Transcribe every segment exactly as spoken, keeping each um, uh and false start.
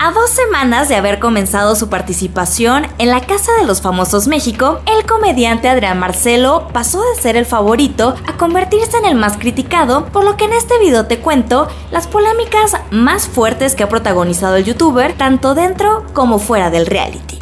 A dos semanas de haber comenzado su participación en La Casa de los Famosos México, el comediante Adrián Marcelo pasó de ser el favorito a convertirse en el más criticado, por lo que en este video te cuento las polémicas más fuertes que ha protagonizado el youtuber, tanto dentro como fuera del reality.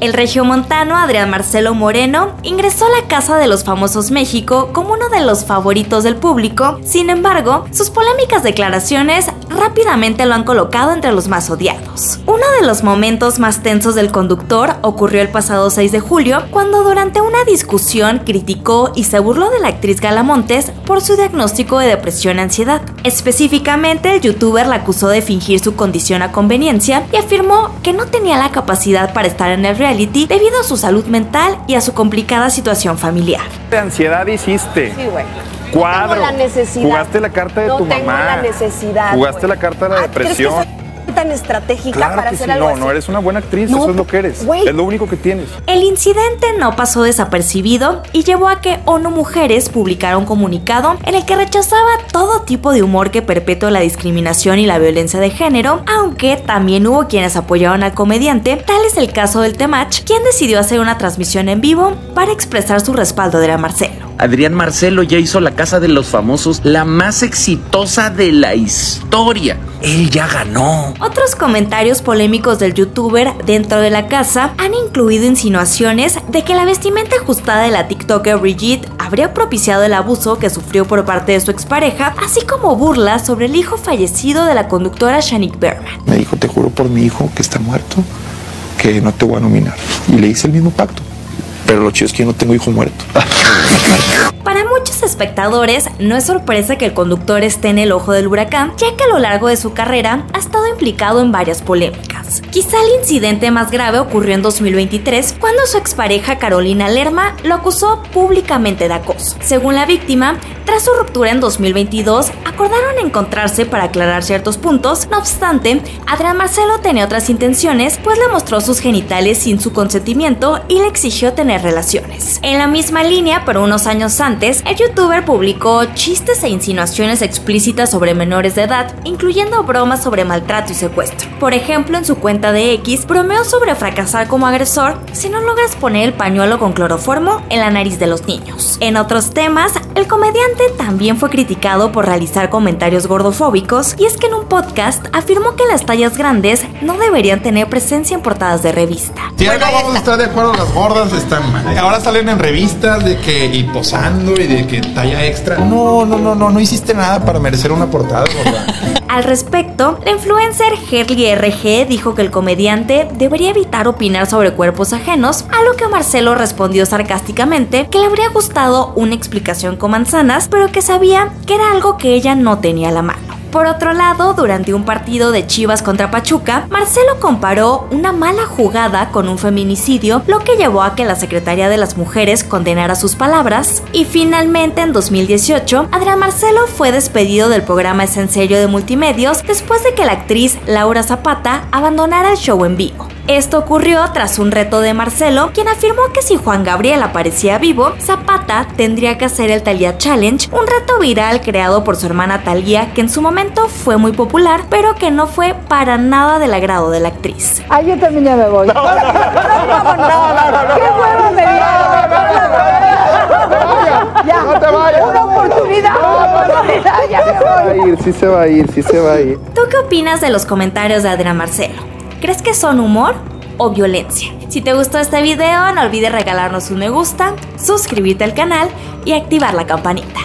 El regiomontano Adrián Marcelo Moreno ingresó a La Casa de los Famosos México como uno de los favoritos del público, sin embargo, sus polémicas declaraciones rápidamente lo han colocado entre los más odiados. Uno de los momentos más tensos del conductor ocurrió el pasado seis de julio, cuando durante una discusión criticó y se burló de la actriz Gala Montes por su diagnóstico de depresión y ansiedad. Específicamente, el youtuber la acusó de fingir su condición a conveniencia y afirmó que no tenía la capacidad para estar en el reality debido a su salud mental y a su complicada situación familiar. ¿Qué ansiedad hiciste? Sí, güey. Cuadro. No tengo la necesidad. Jugaste la carta de no tu mamá. No tengo la necesidad. Jugaste güey. la carta de la depresión. ¿Crees que tan estratégica claro para hacer sí. algo no, así? No, eres una buena actriz, no, eso es lo que eres, wey. Es lo único que tienes. El incidente no pasó desapercibido y llevó a que ONU Mujeres publicara un comunicado en el que rechazaba todo tipo de humor que perpetúa la discriminación y la violencia de género, aunque también hubo quienes apoyaron al comediante, tal es el caso del Temach, quien decidió hacer una transmisión en vivo para expresar su respaldo de la Marcelo. Adrián Marcelo ya hizo La Casa de los Famosos, la más exitosa de la historia. Él ya ganó. Otros comentarios polémicos del youtuber dentro de la casa han incluido insinuaciones de que la vestimenta ajustada de la tiktoker Brigitte habría propiciado el abuso que sufrió por parte de su expareja, así como burlas sobre el hijo fallecido de la conductora Shanique Berman. Me dijo, te juro por mi hijo que está muerto, que no te voy a nominar. Y le hice el mismo pacto. Pero lo chido es que yo no tengo hijo muerto. Para muchos espectadores, no es sorpresa que el conductor esté en el ojo del huracán, ya que a lo largo de su carrera ha estado implicado en varias polémicas. Quizá el incidente más grave ocurrió en dos mil veintitrés, cuando su expareja Carolina Lerma lo acusó públicamente de acoso. Según la víctima, tras su ruptura en dos mil veintidós, acordaron encontrarse para aclarar ciertos puntos. No obstante, Adrián Marcelo tenía otras intenciones, pues le mostró sus genitales sin su consentimiento y le exigió tener relaciones. En la misma línea, pero unos años antes, el youtuber publicó chistes e insinuaciones explícitas sobre menores de edad, incluyendo bromas sobre maltrato y secuestro. Por ejemplo, en su cuenta de X, bromeó sobre fracasar como agresor si no logras poner el pañuelo con cloroformo en la nariz de los niños. En otros temas, el comediante también fue criticado por realizar comentarios gordofóbicos, y es que en un podcast afirmó que las tallas grandes no deberían tener presencia en portadas de revista. Si algo vamos a estar de acuerdo, las gordas están mal. Ahora salen en revistas de que y posando y de que talla extra. No, no, no, no, no hiciste nada para merecer una portada, gorda. Al respecto, la influencer Herli R G dijo que el comediante debería evitar opinar sobre cuerpos ajenos, a lo que Marcelo respondió sarcásticamente que le habría gustado una explicación con manzanas, pero que sabía que era algo que ella no tenía a la mano. Por otro lado, durante un partido de Chivas contra Pachuca, Marcelo comparó una mala jugada con un feminicidio, lo que llevó a que la Secretaría de las Mujeres condenara sus palabras. Y finalmente, en dos mil dieciocho, Adrián Marcelo fue despedido del programa Es en Sello de Multimedios después de que la actriz Laura Zapata abandonara el show en vivo. Esto ocurrió tras un reto de Marcelo, quien afirmó que si Juan Gabriel aparecía vivo, Zapata tendría que hacer el Talía Challenge, un reto viral creado por su hermana Talía, que en su momento fue muy popular, pero que no fue para nada del agrado de la actriz. Ah, yo también ya me voy. No, no, no, no, no, no. ¿Qué huevos me dieron? No te vayas. Una oportunidad, una oportunidad, ya me voy. Va a ir, sí se va a ir, sí se va a ir. ¿Tú qué opinas de los comentarios de Adrián Marcelo? ¿Crees que son humor o violencia? Si te gustó este video, no olvides regalarnos un me gusta, suscribirte al canal y activar la campanita.